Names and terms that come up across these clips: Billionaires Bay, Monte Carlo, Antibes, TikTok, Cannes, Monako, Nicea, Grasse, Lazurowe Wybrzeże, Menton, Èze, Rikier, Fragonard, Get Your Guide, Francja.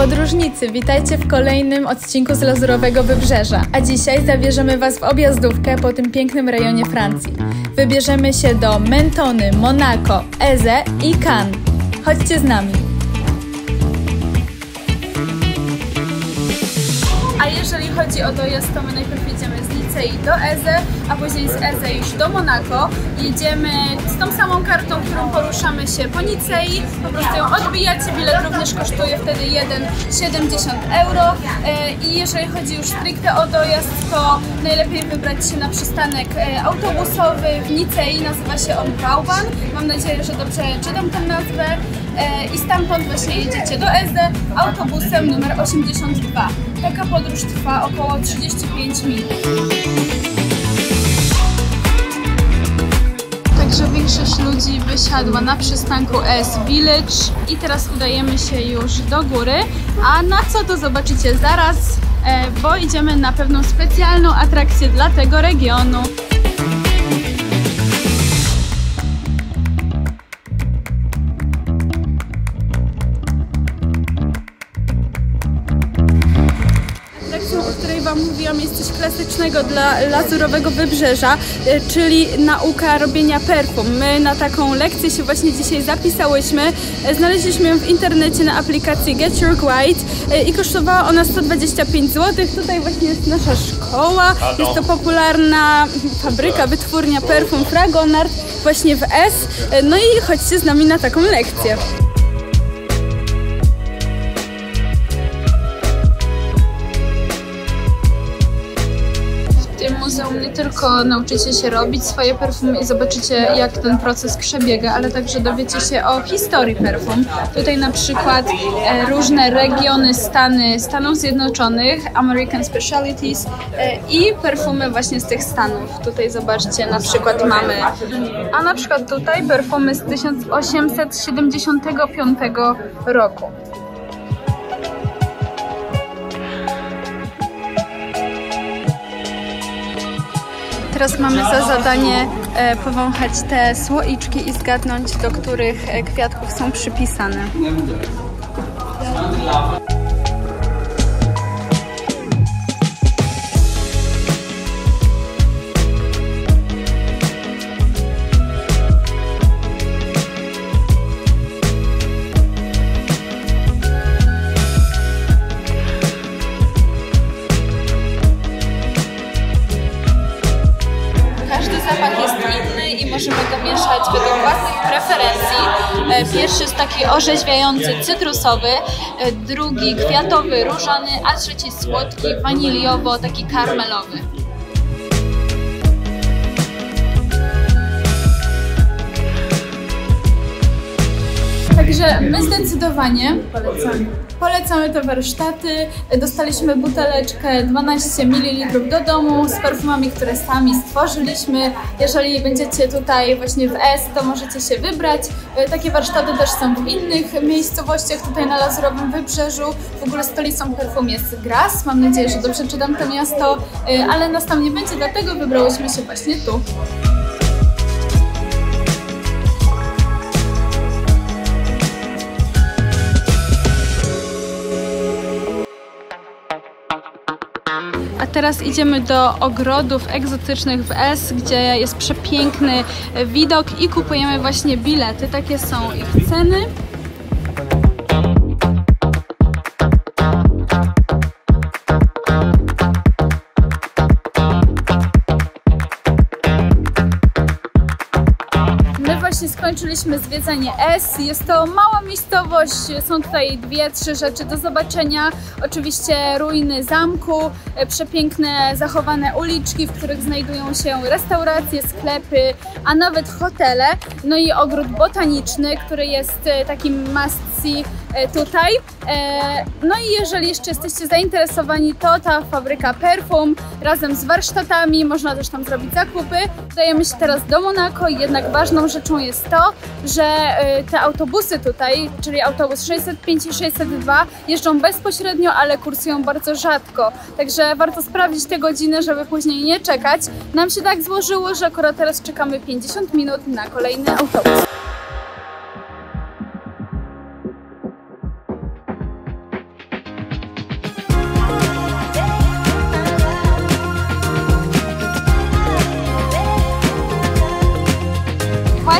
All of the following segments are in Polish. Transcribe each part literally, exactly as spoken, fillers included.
Podróżnicy, witajcie w kolejnym odcinku z Lazurowego Wybrzeża, a dzisiaj zabierzemy Was w objazdówkę po tym pięknym rejonie Francji. Wybierzemy się do Mentony, Monako, Èze i Cannes. Chodźcie z nami! A jeżeli chodzi o dojazd, to my najpierw jedziemy z Nicei do Èze, a później z Èze już do Monako. Jedziemy z tą samą kartą, którą poruszamy się po Nicei, po prostu ją odbijacie, bilet również kosztuje wtedy jeden siedemdziesiąt euro. I jeżeli chodzi już stricte o dojazd, to najlepiej wybrać się na przystanek autobusowy w Nicei, nazywa się on Bałwan. Mam nadzieję, że dobrze czytam tę nazwę. I stamtąd właśnie jedziecie do Èze autobusem numer osiemdziesiąt dwa. Taka podróż trwa około trzydzieści pięć minut. Także większość ludzi wysiadła na przystanku Èze Village i teraz udajemy się już do góry. A na co, to zobaczycie zaraz, bo idziemy na pewną specjalną atrakcję dla tego regionu. Mówiłam, jest coś klasycznego dla Lazurowego Wybrzeża, czyli nauka robienia perfum. My na taką lekcję się właśnie dzisiaj zapisałyśmy. Znaleźliśmy ją w internecie na aplikacji Get Your Guide i kosztowała ona sto dwadzieścia pięć złotych. Tutaj właśnie jest nasza szkoła. Jest to popularna fabryka, wytwórnia perfum Fragonard właśnie w Èze. No i chodźcie z nami na taką lekcję. Muzeum nie tylko nauczycie się robić swoje perfumy i zobaczycie, jak ten proces przebiega, ale także dowiecie się o historii perfum. Tutaj na przykład e, różne regiony, stany Stanów Zjednoczonych, American Specialties e, i perfumy właśnie z tych stanów. Tutaj zobaczcie, na przykład mamy, a na przykład tutaj perfumy z tysiąc osiemset siedemdziesiątego piątego roku. Teraz mamy za zadanie powąchać te słoiczki i zgadnąć, do których kwiatków są przypisane. Pierwszy jest taki orzeźwiający, cytrusowy, drugi kwiatowy, różany, a trzeci słodki, waniliowo, taki karmelowy. Także my zdecydowanie polecamy. Polecamy te warsztaty. Dostaliśmy buteleczkę dwanaście mililitrów do domu z perfumami, które sami stworzyliśmy. Jeżeli będziecie tutaj właśnie w Èze, to możecie się wybrać. Takie warsztaty też są w innych miejscowościach tutaj na Lazurowym Wybrzeżu. W ogóle stolicą perfum jest Grasse. Mam nadzieję, że dobrze czytam to miasto, ale nas tam nie będzie, dlatego wybrałyśmy się właśnie tu. Teraz idziemy do ogrodów egzotycznych w Èze, gdzie jest przepiękny widok i kupujemy właśnie bilety. Takie są ich ceny. Skończyliśmy zwiedzanie Èze. Jest to mała miejscowość, są tutaj dwie, trzy rzeczy do zobaczenia. Oczywiście ruiny zamku, przepiękne zachowane uliczki, w których znajdują się restauracje, sklepy, a nawet hotele. No i ogród botaniczny, który jest takim must see tutaj. No i jeżeli jeszcze jesteście zainteresowani, to ta fabryka perfum razem z warsztatami, można też tam zrobić zakupy. Udajemy się teraz do Monako, jednak ważną rzeczą jest to, że te autobusy tutaj, czyli autobus sześćset pięć i sześćset dwa, jeżdżą bezpośrednio, ale kursują bardzo rzadko. Także warto sprawdzić te godziny, żeby później nie czekać. Nam się tak złożyło, że akurat teraz czekamy pięćdziesiąt minut na kolejny autobus.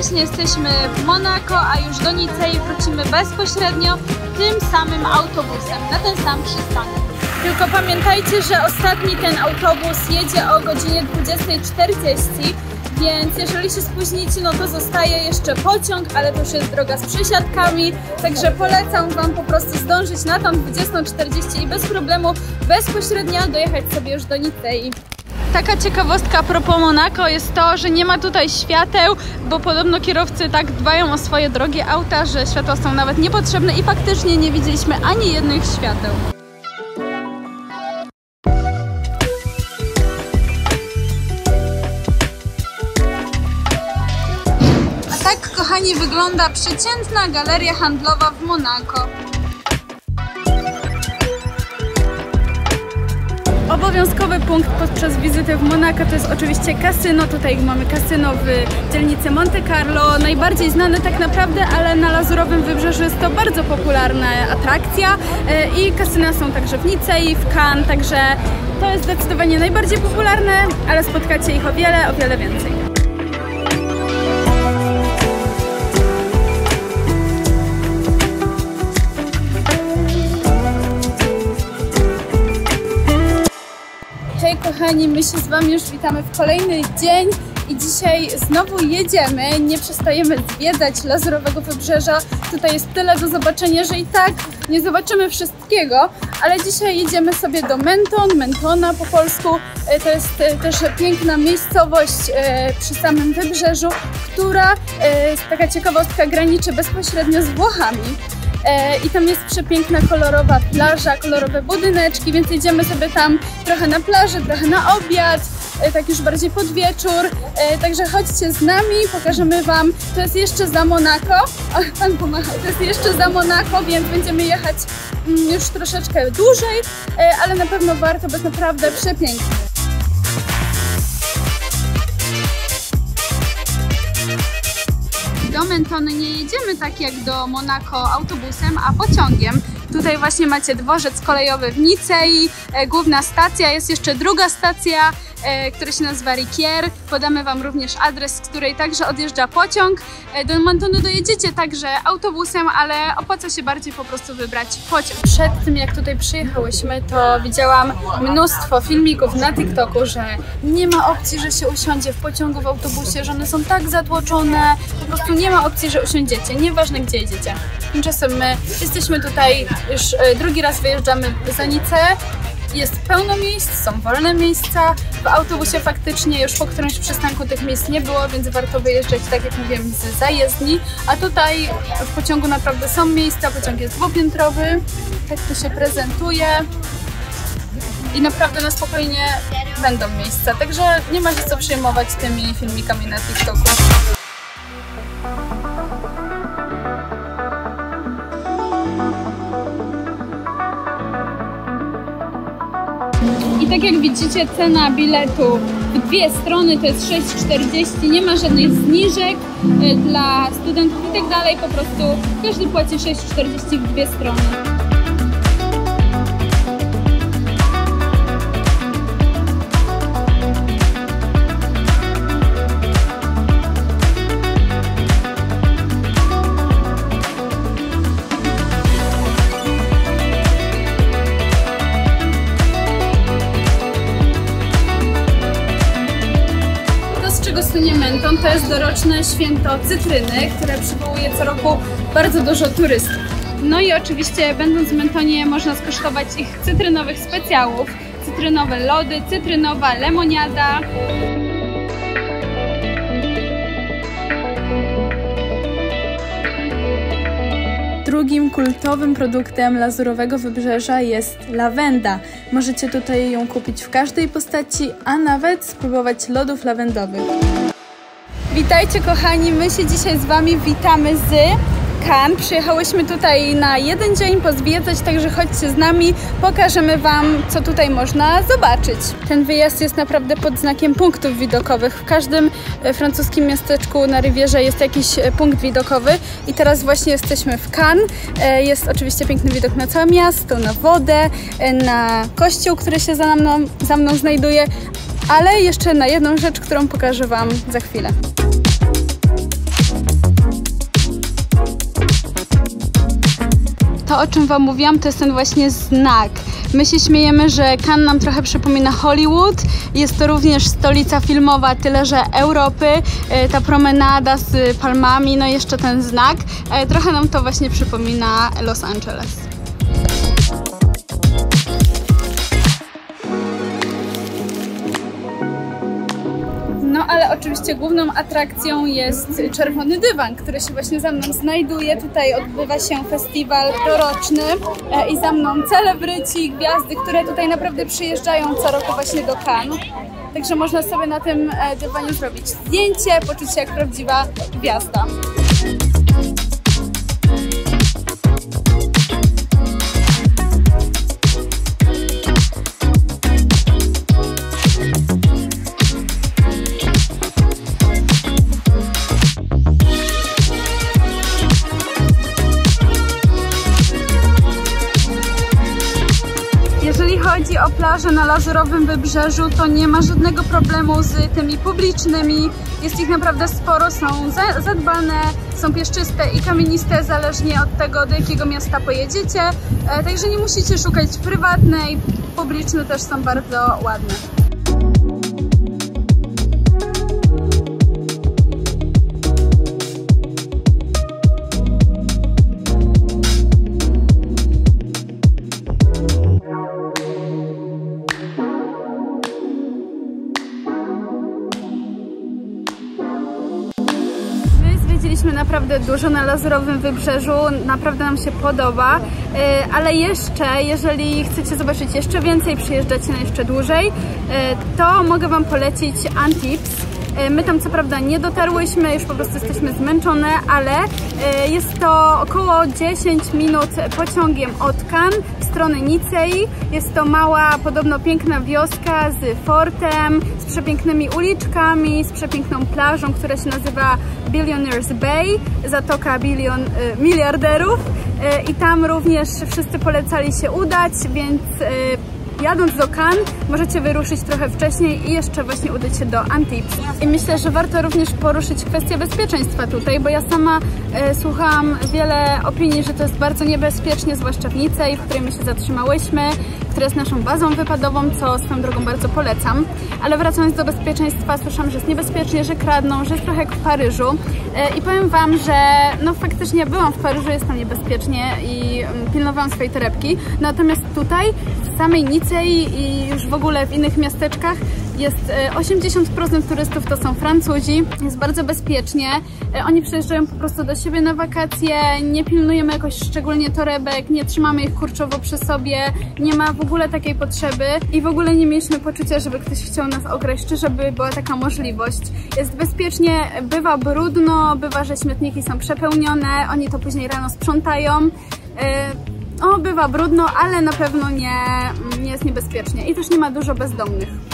Właśnie jesteśmy w Monako, a już do Nicei wrócimy bezpośrednio tym samym autobusem, na ten sam przystanek. Tylko pamiętajcie, że ostatni ten autobus jedzie o godzinie dwudziestej czterdzieści, więc jeżeli się spóźnicie, no to zostaje jeszcze pociąg, ale to już jest droga z przesiadkami, także polecam Wam po prostu zdążyć na tą dwudziestą czterdzieści i bez problemu bezpośrednio dojechać sobie już do Nicei. Taka ciekawostka a propos Monako jest to, że nie ma tutaj świateł, bo podobno kierowcy tak dbają o swoje drogie auta, że światła są nawet niepotrzebne i faktycznie nie widzieliśmy ani jednych świateł. A tak, kochani, wygląda przeciętna galeria handlowa w Monako. Obowiązkowy punkt podczas wizyty w Monako to jest oczywiście kasyno. Tutaj mamy kasyno w dzielnicy Monte Carlo, najbardziej znane tak naprawdę, ale na Lazurowym Wybrzeżu jest to bardzo popularna atrakcja i kasyna są także w Nicei, w Cannes, także to jest zdecydowanie najbardziej popularne, ale spotkacie ich o wiele, o wiele więcej. Kochani, my się z Wami już witamy w kolejny dzień i dzisiaj znowu jedziemy, nie przestajemy zwiedzać Lazurowego Wybrzeża. Tutaj jest tyle do zobaczenia, że i tak nie zobaczymy wszystkiego, ale dzisiaj jedziemy sobie do Menton, Mentona po polsku. To jest też piękna miejscowość przy samym wybrzeżu, która, taka ciekawostka, graniczy bezpośrednio z Włochami. I tam jest przepiękna, kolorowa plaża, kolorowe budyneczki, więc jedziemy sobie tam trochę na plażę, trochę na obiad, tak już bardziej pod wieczór. Także chodźcie z nami, pokażemy Wam. To jest jeszcze za Monako. O, pan pomachał. To jest jeszcze za Monako, więc będziemy jechać już troszeczkę dłużej, ale na pewno warto, bo jest naprawdę przepięknie. Do Mentony nie jedziemy tak jak do Monako autobusem, a pociągiem. Tutaj właśnie macie dworzec kolejowy w Nicei, e, główna stacja, jest jeszcze druga stacja, e, która się nazywa Rikier. Podamy Wam również adres, z której także odjeżdża pociąg. E, do Mentonu dojedziecie także autobusem, ale opłaca się bardziej po prostu wybrać pociąg. Przed tym jak tutaj przyjechałyśmy, to widziałam mnóstwo filmików na TikToku, że nie ma opcji, że się usiądzie w pociągu, w autobusie, że one są tak zatłoczone, po prostu nie ma opcji, że usiądziecie, nieważne gdzie jedziecie. Tymczasem my jesteśmy tutaj, już drugi raz wyjeżdżamy za Nicę, jest pełno miejsc, są wolne miejsca, w autobusie faktycznie już po którymś przystanku tych miejsc nie było, więc warto wyjeżdżać, tak jak mówiłem, z zajezdni, a tutaj w pociągu naprawdę są miejsca, pociąg jest dwupiętrowy, tak to się prezentuje i naprawdę na spokojnie będą miejsca, także nie ma się co przejmować tymi filmikami na TikToku. I tak jak widzicie, cena biletu w dwie strony to jest sześć czterdzieści, nie ma żadnych zniżek dla studentów i tak dalej, po prostu każdy płaci sześć czterdzieści w dwie strony. Menton to jest doroczne święto cytryny, które przywołuje co roku bardzo dużo turystów. No i oczywiście będąc w Mentonie można skosztować ich cytrynowych specjałów, cytrynowe lody, cytrynowa lemoniada. Drugim kultowym produktem Lazurowego Wybrzeża jest lawenda. Możecie tutaj ją kupić w każdej postaci, a nawet spróbować lodów lawendowych. Witajcie kochani, my się dzisiaj z Wami witamy z Cannes. Przyjechałyśmy tutaj na jeden dzień pozwiedzać, także chodźcie z nami, pokażemy Wam, co tutaj można zobaczyć. Ten wyjazd jest naprawdę pod znakiem punktów widokowych. W każdym francuskim miasteczku na Rywierze jest jakiś punkt widokowy i teraz właśnie jesteśmy w Cannes. Jest oczywiście piękny widok na całe miasto, na wodę, na kościół, który się za mną, za mną znajduje, ale jeszcze na jedną rzecz, którą pokażę Wam za chwilę. to, o czym wam mówiłam, to jest ten właśnie znak. My się śmiejemy, że Cannes nam trochę przypomina Hollywood. Jest to również stolica filmowa, tyle że Europy. Ta promenada z palmami, no jeszcze ten znak. Trochę nam to właśnie przypomina Los Angeles. No ale oczywiście główną atrakcją jest czerwony dywan, który się właśnie za mną znajduje. Tutaj odbywa się festiwal doroczny i za mną celebryci, gwiazdy, które tutaj naprawdę przyjeżdżają co roku właśnie do Cannes. Także można sobie na tym dywanie zrobić zdjęcie, poczuć się jak prawdziwa gwiazda. Jeżeli chodzi o plaże na Lazurowym Wybrzeżu, to nie ma żadnego problemu z tymi publicznymi. Jest ich naprawdę sporo, są zadbane, są pieszczyste i kamieniste, zależnie od tego, do jakiego miasta pojedziecie. Także nie musicie szukać prywatnej, publiczne też są bardzo ładne. Widzieliśmy naprawdę dużo na Lazurowym Wybrzeżu, naprawdę nam się podoba, ale jeszcze, jeżeli chcecie zobaczyć jeszcze więcej, przyjeżdżacie na jeszcze dłużej, to mogę wam polecić Antibes. My tam co prawda nie dotarłyśmy, już po prostu jesteśmy zmęczone, ale jest to około dziesięć minut pociągiem od Cannes w stronę Nicei. Jest to mała, podobno piękna wioska z fortem, z przepięknymi uliczkami, z przepiękną plażą, która się nazywa Billionaires Bay, zatoka bilion, miliarderów. I tam również wszyscy polecali się udać, więc jadąc do Cannes możecie wyruszyć trochę wcześniej i jeszcze właśnie udać się do Antibes. I myślę, że warto również poruszyć kwestię bezpieczeństwa tutaj, bo ja sama e, słuchałam wiele opinii, że to jest bardzo niebezpiecznie, zwłaszcza w Nicei, w której my się zatrzymałyśmy, która jest naszą bazą wypadową, co swoją drogą bardzo polecam. Ale wracając do bezpieczeństwa, słyszałam, że jest niebezpiecznie, że kradną, że jest trochę jak w Paryżu. E, I powiem wam, że no faktycznie byłam w Paryżu, jest tam niebezpiecznie i mm, pilnowałam swojej torebki. Natomiast tutaj w samej Nicei i już w ogóle w innych miasteczkach jest osiemdziesiąt procent turystów to są Francuzi, jest bardzo bezpiecznie, oni przyjeżdżają po prostu do siebie na wakacje, nie pilnujemy jakoś szczególnie torebek, nie trzymamy ich kurczowo przy sobie, nie ma w ogóle takiej potrzeby i w ogóle nie mieliśmy poczucia, żeby ktoś chciał nas okraść, czy żeby była taka możliwość. Jest bezpiecznie, bywa brudno, bywa, że śmietniki są przepełnione, oni to później rano sprzątają. O, bywa brudno, ale na pewno nie, nie jest niebezpiecznie i też nie ma dużo bezdomnych.